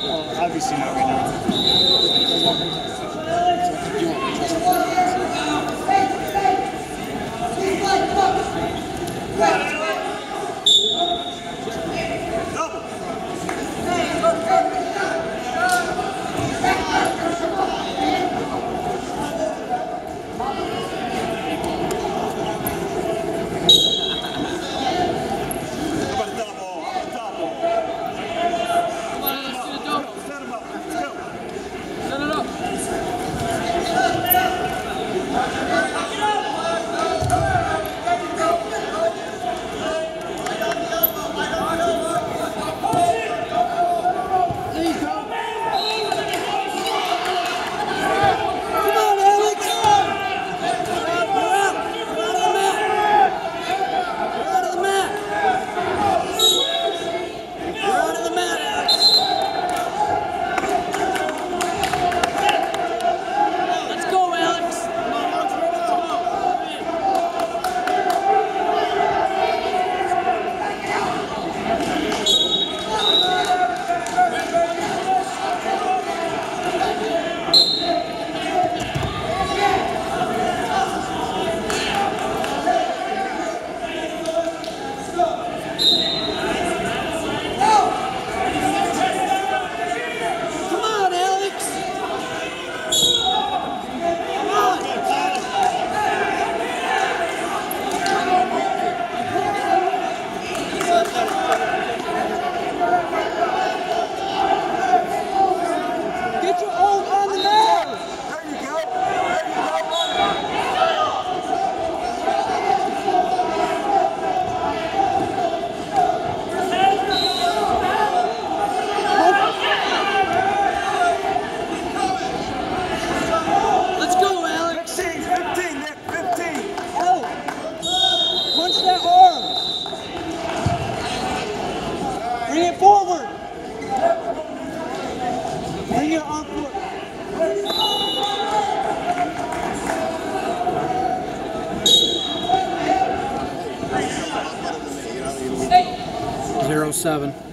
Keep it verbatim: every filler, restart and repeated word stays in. Well, obviously not right now. You won't trust zero seven.